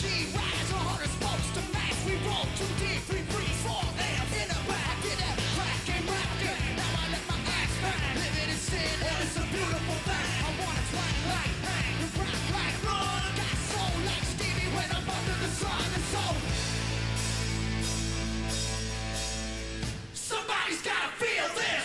G riders are hard as post to max. We roll 2, 3, 4. Damn, in a back, get that crack and rock it. Now I let my ass bang, living in sin. Well, it's a beautiful thing. I wanna twang like bang, and rock like run. Got soul like Stevie when I'm under the sun, and so somebody's gotta feel this.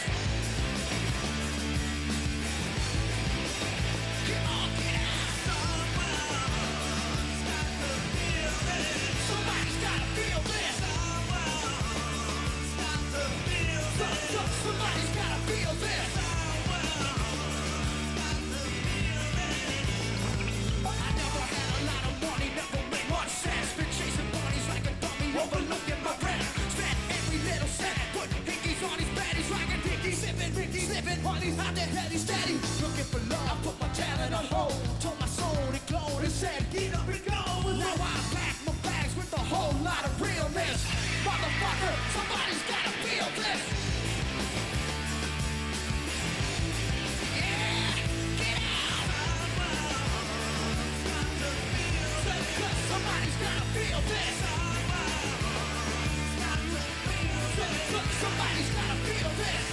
Somebody's gotta feel this. I never had a lot of money, never made much sense. Been chasing bodies like a dummy, overlooking my rent. Spent every little cent, put hickeys on these baddies, rockin' hickeys, sippin' rickies, living hardies, out there heady steady. Looking for love, I put my talent on hold. Told my soul to glow and said, get up and go. Now I pack my bags with a whole lot of realness. Motherfucker, somebody's gotta feel this. Somebody's gotta feel this. Somebody's gotta feel this.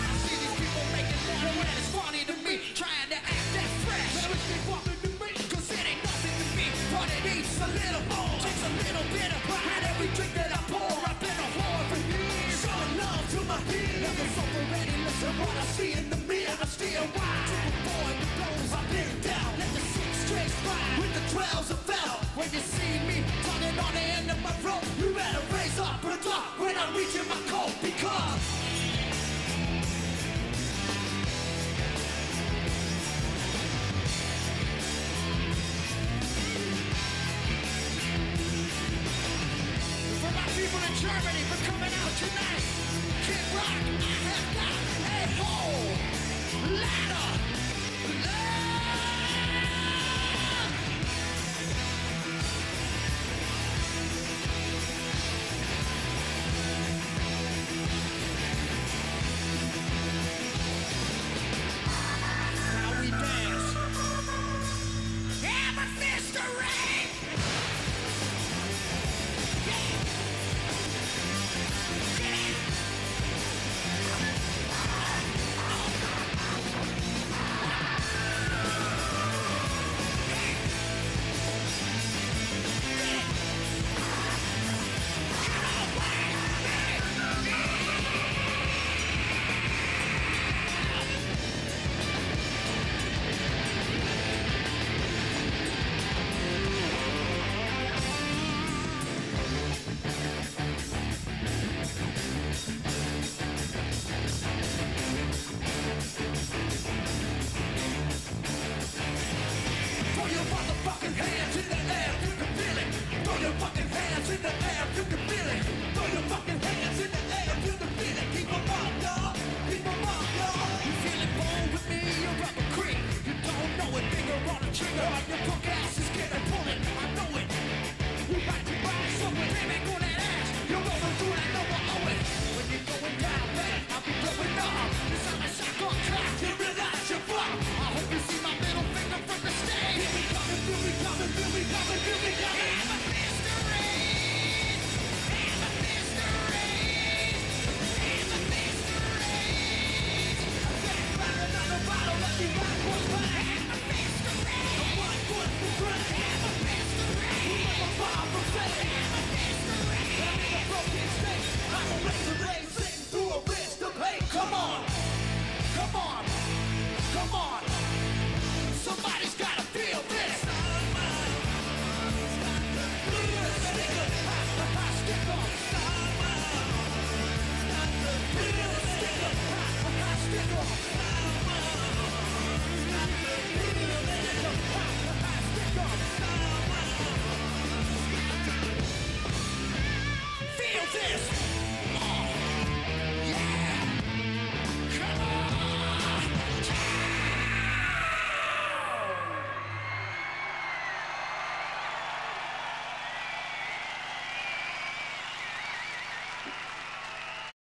I see these people making money and it's funny to me, trying to act that fresh. Now it's been funny to me, cause it ain't nothing to me. But it eats a little more, takes a little bit of pride. Every drink that I pour, I've been a whore for years. Showing love to my peers, never suffer any less than what I see in the mirror. I still wide to avoid the blows I've been down. Let the 6 straights ride with the 12s of fell. When you see me tugging on the end of my rope, you better raise up and talk when I'm reaching my